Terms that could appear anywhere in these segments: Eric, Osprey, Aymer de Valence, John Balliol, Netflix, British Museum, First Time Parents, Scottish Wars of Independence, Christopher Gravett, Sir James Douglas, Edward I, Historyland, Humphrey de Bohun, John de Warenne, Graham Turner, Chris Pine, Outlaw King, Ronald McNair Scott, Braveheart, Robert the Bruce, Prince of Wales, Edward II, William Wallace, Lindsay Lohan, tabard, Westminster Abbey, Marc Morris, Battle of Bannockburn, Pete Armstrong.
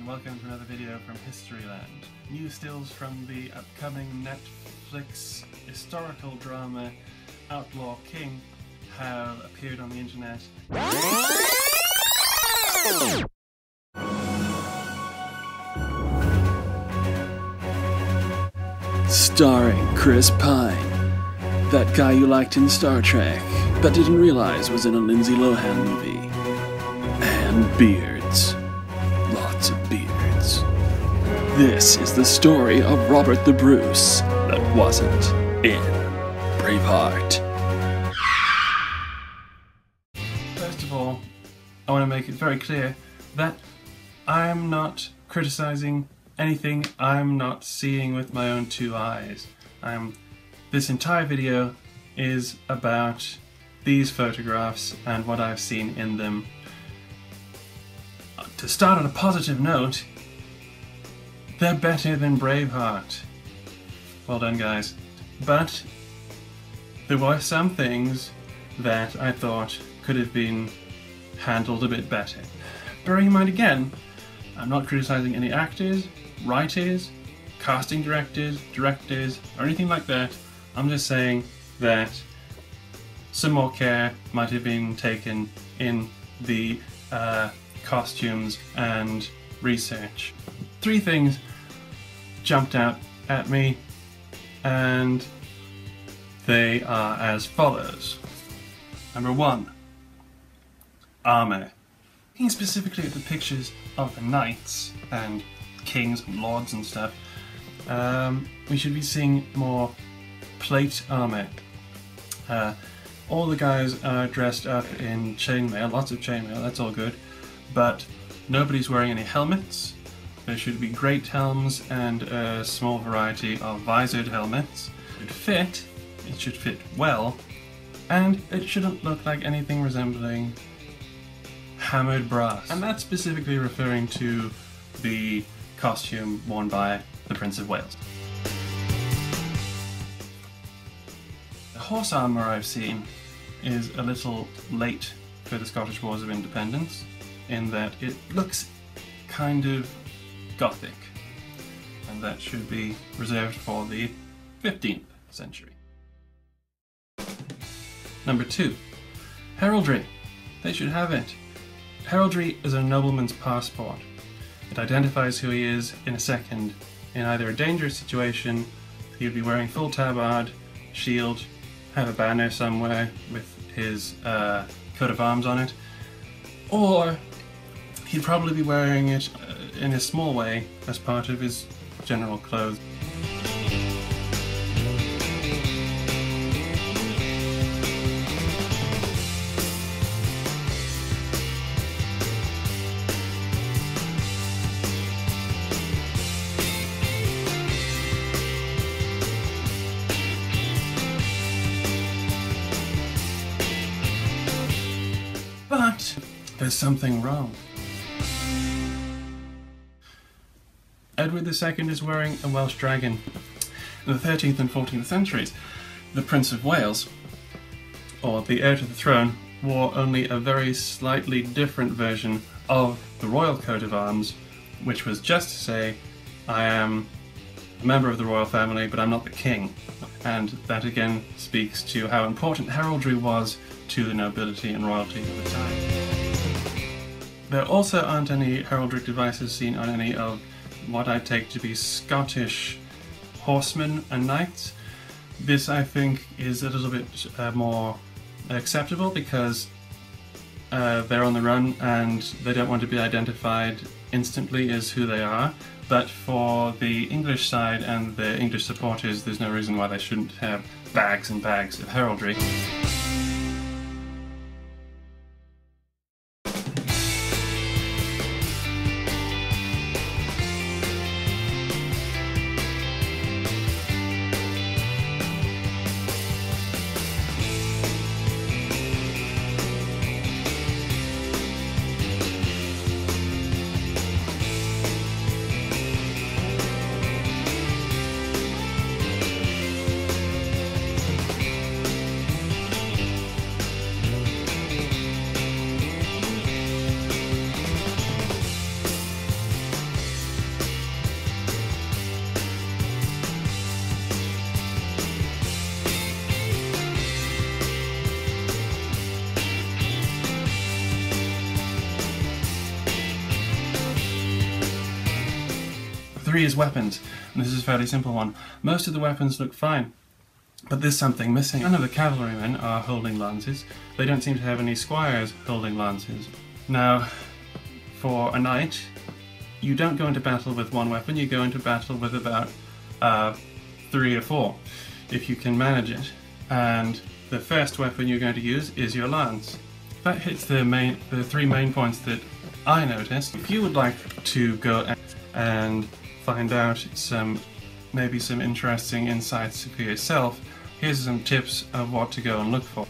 and welcome to another video from Historyland. New stills from the upcoming Netflix historical drama Outlaw King have appeared on the internet. Starring Chris Pine, that guy you liked in Star Trek but didn't realize was in a Lindsay Lohan movie. And beards. Lots of beards. This is the story of Robert the Bruce that wasn't in Braveheart. First of all, I want to make it very clear that I'm not criticizing anything I'm not seeing with my own two eyes. This entire video is about these photographs and what I've seen in them. To start on a positive note, they're better than Braveheart. Well done, guys. But there were some things that I thought could have been handled a bit better. Bearing in mind, again, I'm not criticizing any actors, writers, casting directors, or anything like that. I'm just saying that some more care might have been taken in the costumes and research. Three things jumped out at me, and they are as follows. Number one, armor. Looking specifically at the pictures of the knights and kings and lords and stuff, we should be seeing more plate armor. All the guys are dressed up in chainmail, lots of chainmail, that's all good. But nobody's wearing any helmets. There should be great helms and a small variety of visored helmets. It should fit well, and it shouldn't look like anything resembling hammered brass. And that's specifically referring to the costume worn by the Prince of Wales. The horse armour I've seen is a little late for the Scottish Wars of Independence, in that it looks kind of Gothic, and that should be reserved for the 15th century. Number two, heraldry. They should have it. Heraldry is a nobleman's passport. It identifies who he is in a second. In either a dangerous situation, he would be wearing full tabard, shield, have a banner somewhere with his coat of arms on it, or he'd probably be wearing it in a small way as part of his general clothes. But there's something wrong. Edward II is wearing a Welsh dragon. In the 13th and 14th centuries, the Prince of Wales, or the heir to the throne, wore only a very slightly different version of the royal coat of arms, which was just to say, I am a member of the royal family, but I'm not the king. And that again speaks to how important heraldry was to the nobility and royalty of the time. There also aren't any heraldic devices seen on any of what I take to be Scottish horsemen and knights. This, I think, is a little bit more acceptable because they're on the run and they don't want to be identified instantly as who they are, but for the English side and the English supporters, there's no reason why they shouldn't have bags and bags of heraldry. 3 is weapons, and this is a fairly simple one. Most of the weapons look fine, but there's something missing. None of the cavalrymen are holding lances. They don't seem to have any squires holding lances. Now, for a knight, you don't go into battle with one weapon, you go into battle with about 3 or 4, if you can manage it. And the first weapon you're going to use is your lance. That hits the 3 main points that I noticed. If you would like to go and find out maybe some interesting insights for yourself, here's some tips of what to go and look for.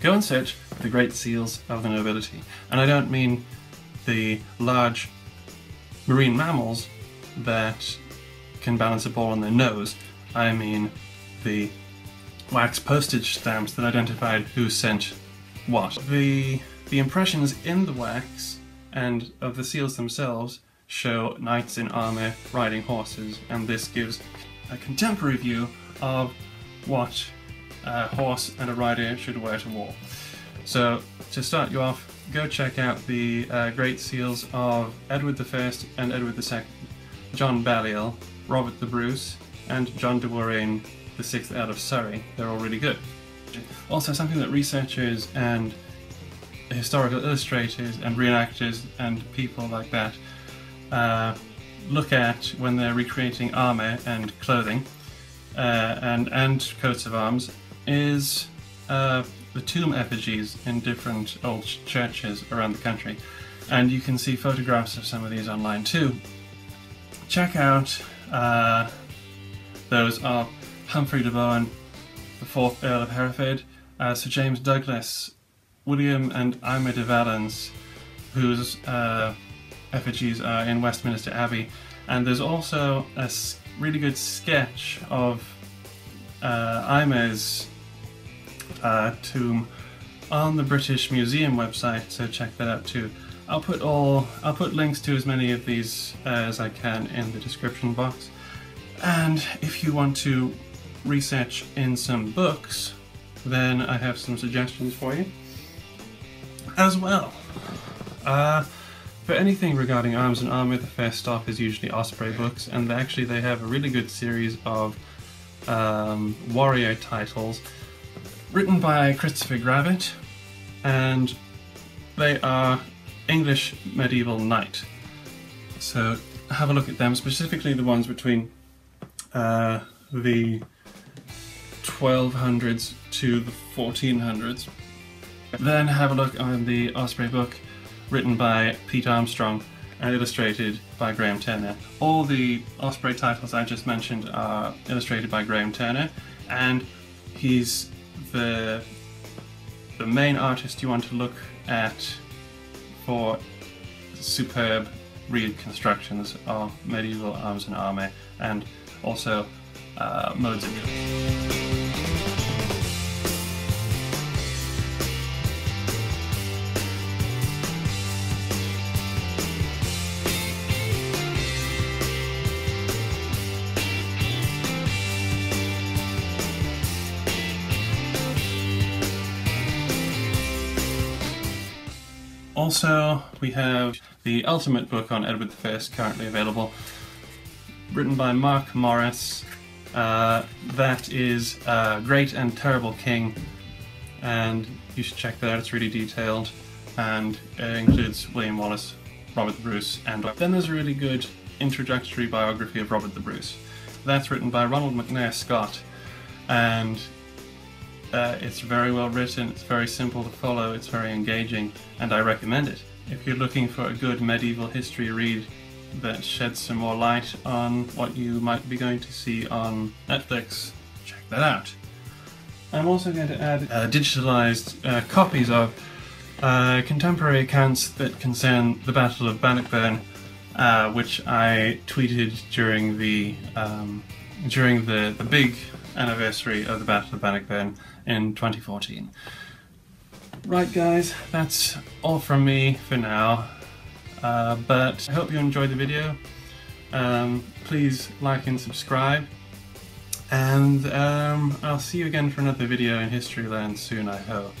Go and search for the great seals of the nobility. And I don't mean the large marine mammals that can balance a ball on their nose. I mean the wax postage stamps that identified who sent what. The impressions in the wax and of the seals themselves show knights in armour riding horses, and this gives a contemporary view of what a horse and a rider should wear to war. So to start you off, go check out the great seals of Edward I and Edward II, John Balliol, Robert the Bruce, and John de Warenne, the 6th Earl of Surrey. They're all really good. Also, something that researchers and historical illustrators and reenactors and people like that look at when they're recreating armour and clothing and coats of arms is the tomb effigies in different old churches around the country. And you can see photographs of some of these online too. Check out those are Humphrey de Bohun, the 4th Earl of Hereford, Sir James Douglas, William and Ima de Valence, whose effigies are in Westminster Abbey. And there's also a really good sketch of Ima's tomb on the British Museum website, so check that out too. I'll put links to as many of these as I can in the description box. And if you want to research in some books, then I have some suggestions for you as well. For anything regarding arms and armor, the first stop is usually Osprey books, and actually they have a really good series of warrior titles written by Christopher Gravett, and they are English medieval knight. So have a look at them, specifically the ones between the 1200s to the 1400s. Then have a look on the Osprey book written by Pete Armstrong and illustrated by Graham Turner. All the Osprey titles I just mentioned are illustrated by Graham Turner, and he's the main artist you want to look at for superb reconstructions of medieval arms and armor, and also modes of use. Also, we have the Ultimate book on Edward I currently available, written by Marc Morris. That is Great and Terrible King, and you should check that out. It's really detailed, and it includes William Wallace, Robert the Bruce, and then there's a really good introductory biography of Robert the Bruce. That's written by Ronald McNair Scott, and it's very well written, it's very simple to follow, it's very engaging, and I recommend it. If you're looking for a good medieval history read that sheds some more light on what you might be going to see on Netflix, check that out. I'm also going to add digitalized copies of contemporary accounts that concern the Battle of Bannockburn, which I tweeted during the big anniversary of the Battle of Bannockburn in 2014. Right guys, that's all from me for now, but I hope you enjoyed the video. Please like and subscribe, and I'll see you again for another video in Historyland soon, I hope.